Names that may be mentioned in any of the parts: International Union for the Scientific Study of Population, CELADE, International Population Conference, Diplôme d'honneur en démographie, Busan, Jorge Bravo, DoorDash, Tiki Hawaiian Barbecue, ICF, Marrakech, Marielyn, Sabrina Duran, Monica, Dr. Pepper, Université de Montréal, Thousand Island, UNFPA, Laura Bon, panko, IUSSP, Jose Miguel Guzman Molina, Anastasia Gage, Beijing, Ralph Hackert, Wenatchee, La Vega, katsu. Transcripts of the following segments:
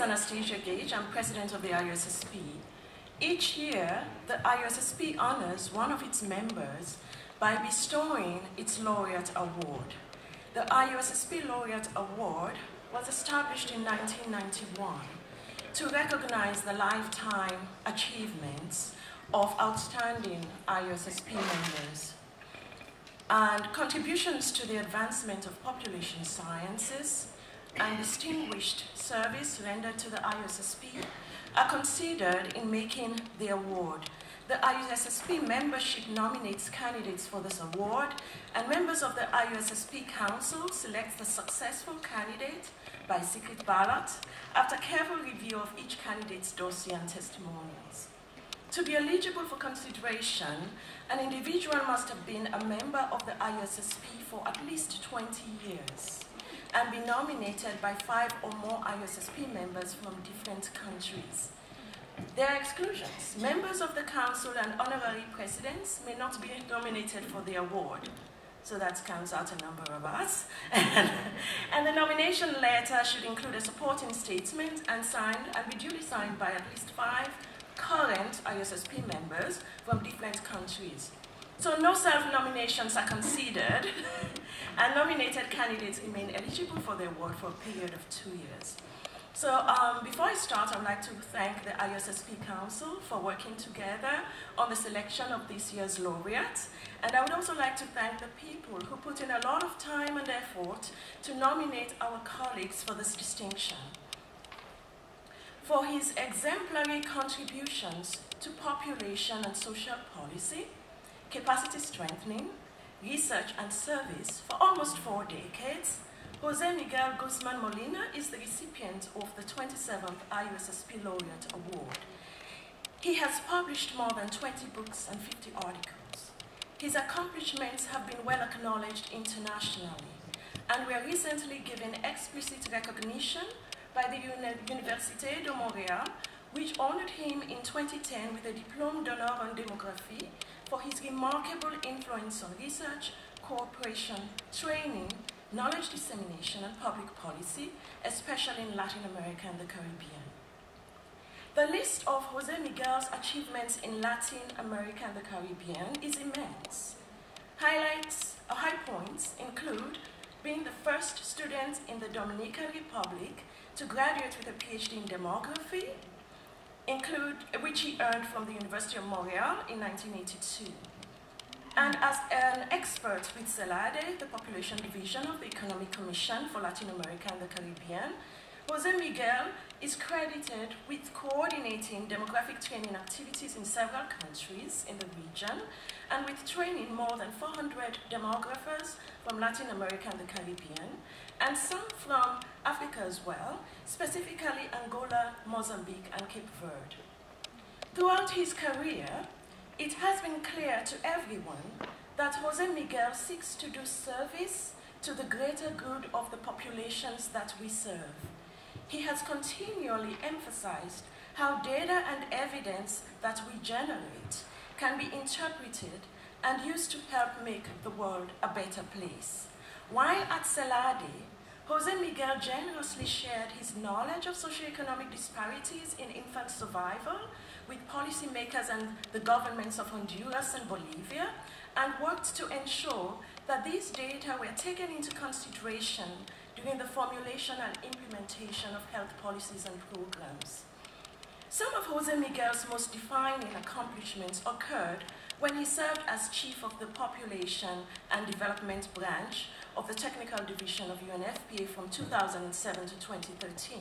is Anastasia Gage. I'm president of the IUSSP. Each year, the IUSSP honors one of its members by bestowing its Laureate Award. The IUSSP Laureate Award was established in 1991 to recognize the lifetime achievements of outstanding IUSSP members and contributions to the advancement of population sciences and distinguished service rendered to the IUSSP are considered in making the award. The IUSSP membership nominates candidates for this award, and members of the IUSSP Council select the successful candidate by secret ballot after careful review of each candidate's dossier and testimonials. To be eligible for consideration, an individual must have been a member of the IUSSP for at least 20 years and be nominated by 5 or more IUSSP members from different countries. There are exclusions. Members of the Council and honorary presidents may not be nominated for the award. So that counts out a number of us. And the nomination letter should include a supporting statement and be duly signed by at least 5 current IUSSP members from different countries. So no self-nominations are considered, and nominated candidates remain eligible for the award for a period of 2 years. So before I start, I would like to thank the IUSSP Council for working together on the selection of this year's laureates. And I would also like to thank the people who put in a lot of time and effort to nominate our colleagues for this distinction. For his exemplary contributions to population and social policy, capacity strengthening, research and service for almost 4 decades, Jose Miguel Guzman Molina is the recipient of the 27th IUSSP Laureate Award. He has published more than 20 books and 50 articles. His accomplishments have been well acknowledged internationally and were recently given explicit recognition by the Université de Montréal, which honored him in 2010 with the Diplôme d'honneur en démographie for his remarkable influence on research, cooperation, training, knowledge dissemination, and public policy, especially in Latin America and the Caribbean. The list of Jose Miguel's achievements in Latin America and the Caribbean is immense. High points include being the first student in the Dominican Republic to graduate with a PhD in demography, which he earned from the University of Montreal in 1982. And as an expert with CELADE, the Population Division of the Economic Commission for Latin America and the Caribbean, Jose Miguel is credited with coordinating demographic training activities in several countries in the region and with training more than 400 demographers from Latin America and the Caribbean, and some from Africa as well, specifically Angola, Mozambique, and Cape Verde. Throughout his career, it has been clear to everyone that Jose Miguel seeks to do service to the greater good of the populations that we serve. He has continually emphasized how data and evidence that we generate can be interpreted and used to help make the world a better place. While at CELADE, Jose Miguel generously shared his knowledge of socioeconomic disparities in infant survival with policymakers and the governments of Honduras and Bolivia, and worked to ensure that these data were taken into consideration during the formulation and implementation of health policies and programs. Some of Jose Miguel's most defining accomplishments occurred when he served as chief of the Population and Development Branch of the Technical Division of UNFPA from 2007 to 2013.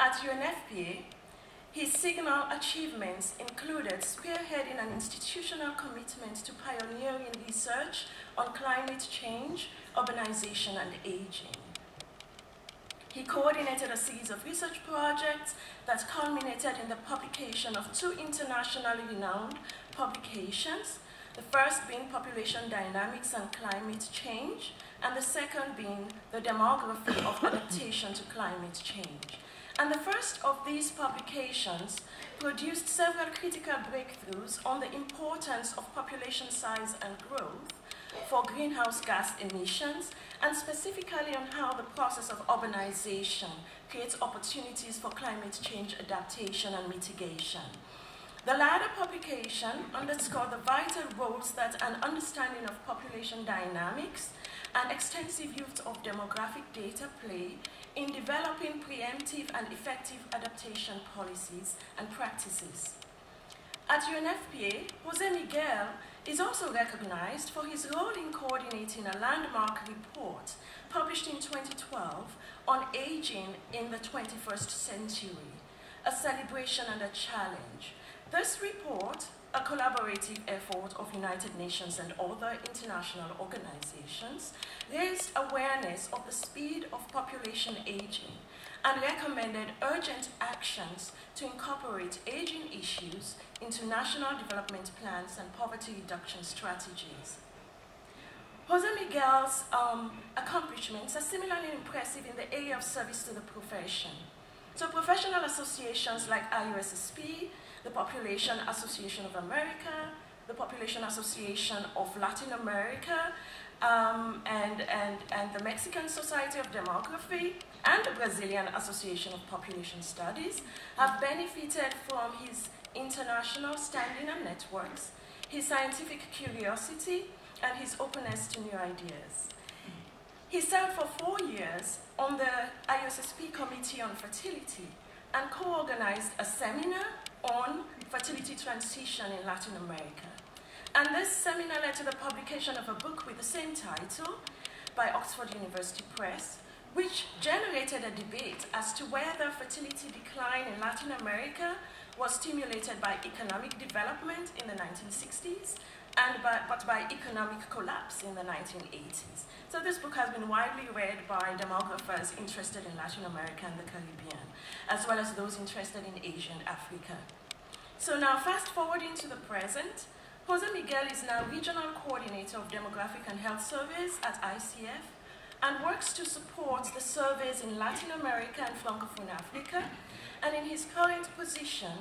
At UNFPA, his signal achievements included spearheading an institutional commitment to pioneering research on climate change, urbanization, and aging. He coordinated a series of research projects that culminated in the publication of 2 internationally renowned publications, the first being Population Dynamics and Climate Change, and the second being The Demography of Adaptation to Climate Change. And the first of these publications produced several critical breakthroughs on the importance of population size and growth for greenhouse gas emissions, and specifically on how the process of urbanization creates opportunities for climate change adaptation and mitigation. The latter publication underscored the vital roles that an understanding of population dynamics and extensive use of demographic data play in developing preemptive and effective adaptation policies and practices. At UNFPA, Jose Miguel is also recognized for his role in coordinating a landmark report published in 2012 on aging in the 21st century, a celebration and a challenge. This report, a collaborative effort of United Nations and other international organizations, raised awareness of the speed of population aging and recommended urgent actions to incorporate aging issues into national development plans and poverty reduction strategies. Jose Miguel's accomplishments are similarly impressive in the area of service to the profession. So professional associations like IUSSP, the Population Association of America, the Population Association of Latin America, and the Mexican Society of Demography and the Brazilian Association of Population Studies have benefited from his international standing and networks, his scientific curiosity, and his openness to new ideas. He served for 4 years on the IUSSP Committee on Fertility and co-organized a seminar on fertility transition in Latin America. And this seminar led to the publication of a book with the same title by Oxford University Press, which generated a debate as to whether fertility decline in Latin America was stimulated by economic development in the 1960s, but by economic collapse in the 1980s. So this book has been widely read by demographers interested in Latin America and the Caribbean, as well as those interested in Asia and Africa. So now fast forwarding to the present, Jose Miguel is now Regional Coordinator of Demographic and Health Surveys at ICF, and works to support the surveys in Latin America and Francophone Africa, and in his current position,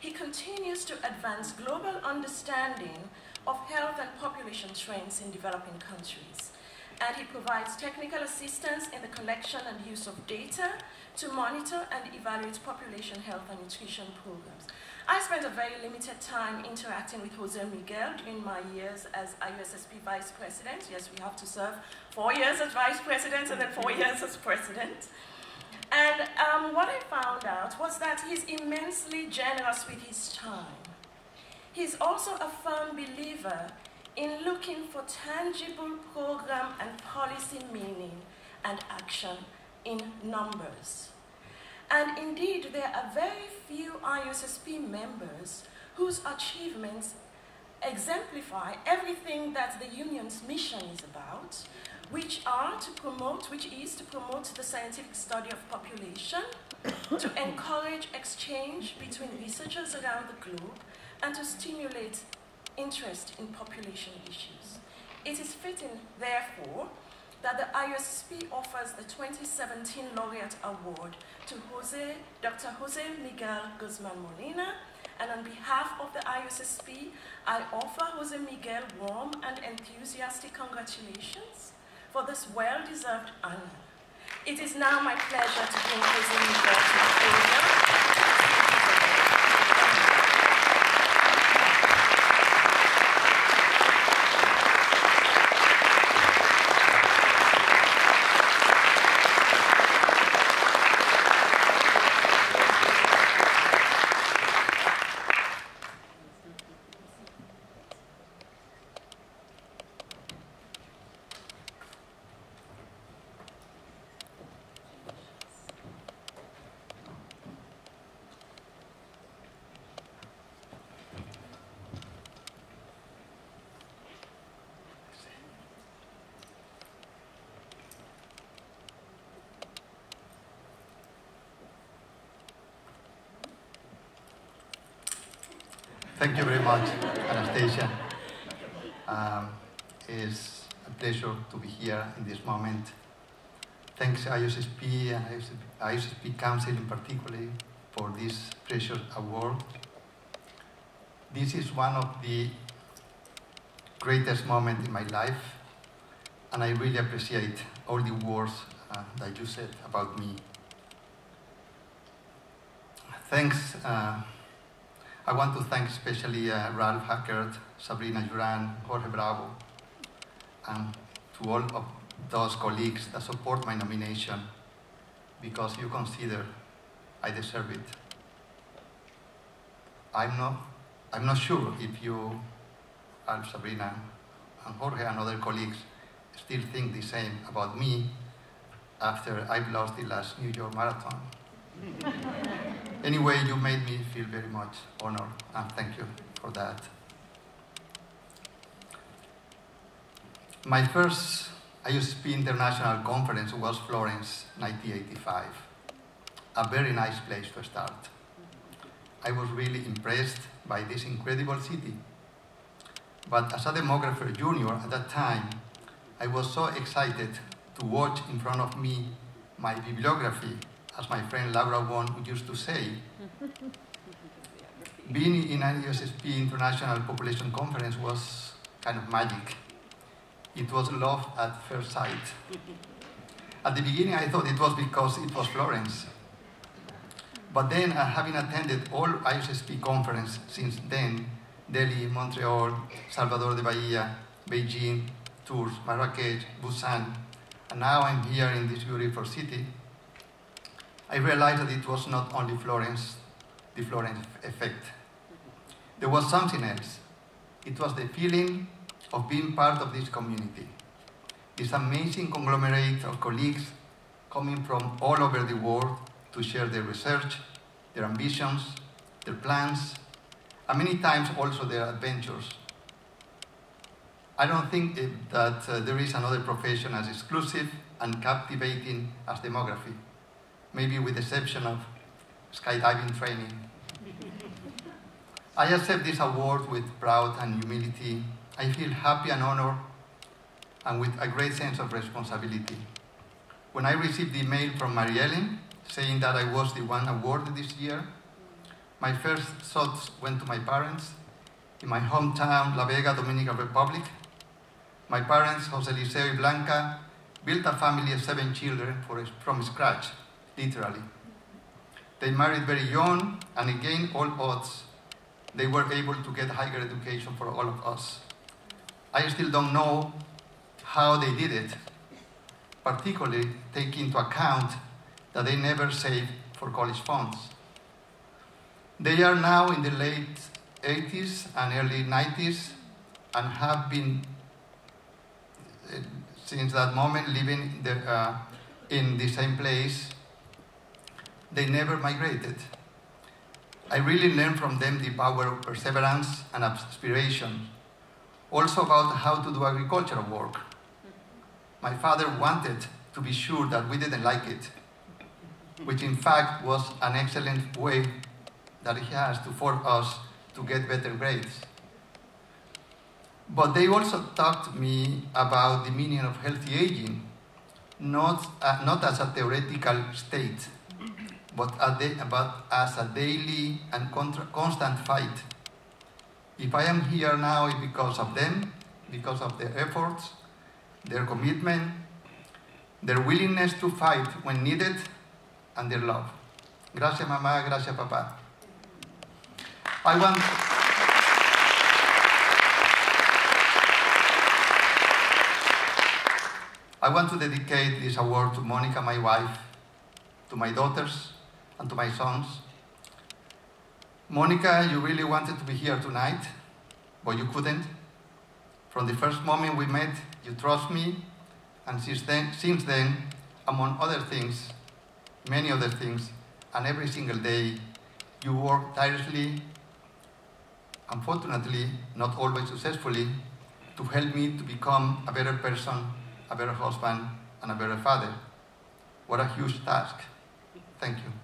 he continues to advance global understanding of health and population trends in developing countries. And he provides technical assistance in the collection and use of data to monitor and evaluate population health and nutrition programs. I spent a very limited time interacting with Jose Miguel during my years as IUSSP Vice President. Yes, we have to serve 4 years as Vice President and then 4 years as President. And what I found out was that he's immensely generous with his time. He's also a firm believer in looking for tangible program and policy meaning and action in numbers. And indeed, there are very few IUSSP members whose achievements exemplify everything that the union's mission is about, which is to promote the scientific study of population, to encourage exchange between researchers around the globe, and to stimulate interest in population issues. It is fitting, therefore, that the IUSSP offers the 2017 Laureate Award to Dr. Jose Miguel Guzman Molina, and on behalf of the IUSSP, I offer Jose Miguel warm and enthusiastic congratulations for this well-deserved honor. It is now my pleasure to bring Jose Miguel to the podium. Thank you very much, Anastasia. It's a pleasure to be here in this moment. Thanks IUSSP and IUSSP Council in particular for this precious award. This is one of the greatest moments in my life. and I really appreciate all the words that you said about me. Thanks. I want to thank especially Ralph Hackert, Sabrina Duran, Jorge Bravo, and to all of those colleagues that support my nomination, because you consider I deserve it. I'm not sure if you, Ralph, Sabrina, and Jorge and other colleagues still think the same about me after I've lost the last New York Marathon. Anyway, you made me feel very much honored, and thank you for that. My first IUSP International Conference was Florence, 1985. A very nice place to start. I was really impressed by this incredible city. But as a demographer junior at that time, I was so excited to watch in front of me my bibliography, as my friend Laura Bon used to say. Being in an IUSP International Population Conference was kind of magic. It was love at first sight. At the beginning, I thought it was because it was Florence. But then, having attended all IUSP conferences since then, Delhi, Montreal, Salvador de Bahia, Beijing, Tours, Marrakech, Busan, and now I'm here in this beautiful city, I realized that it was not only Florence, the Florence effect. There was something else. It was the feeling of being part of this community, this amazing conglomerate of colleagues coming from all over the world to share their research, their ambitions, their plans, and many times also their adventures. I don't think that there is another profession as exclusive and captivating as demography, maybe with the exception of skydiving training. I accept this award with pride and humility. I feel happy and honored, and with a great sense of responsibility. When I received the email from Marielyn saying that I was the one awarded this year, my first thoughts went to my parents in my hometown, La Vega, Dominican Republic. My parents, Jose Liceo and Blanca, built a family of 7 children from scratch, literally. They married very young, and again, all odds, they were able to get higher education for all of us. I still don't know how they did it, particularly taking into account that they never saved for college funds. They are now in the late 80s and early 90s, and have been, since that moment, living in the same place. They never migrated. I really learned from them the power of perseverance and aspiration, also about how to do agricultural work. My father wanted to be sure that we didn't like it, which in fact was an excellent way that he has to force us to get better grades. But they also taught me about the meaning of healthy aging, not as a theoretical state, but as a daily and constant fight. If I am here now, it's because of them, because of their efforts, their commitment, their willingness to fight when needed, and their love. Gracias, mamá. Gracias, papá. I want to dedicate this award to Monica, my wife, to my daughters, and to my sons. Monica, you really wanted to be here tonight, but you couldn't. From the first moment we met, you trust me, and since then, among other things, many other things, and every single day, you work tirelessly, unfortunately, not always successfully, to help me to become a better person, a better husband, and a better father. What a huge task. Thank you.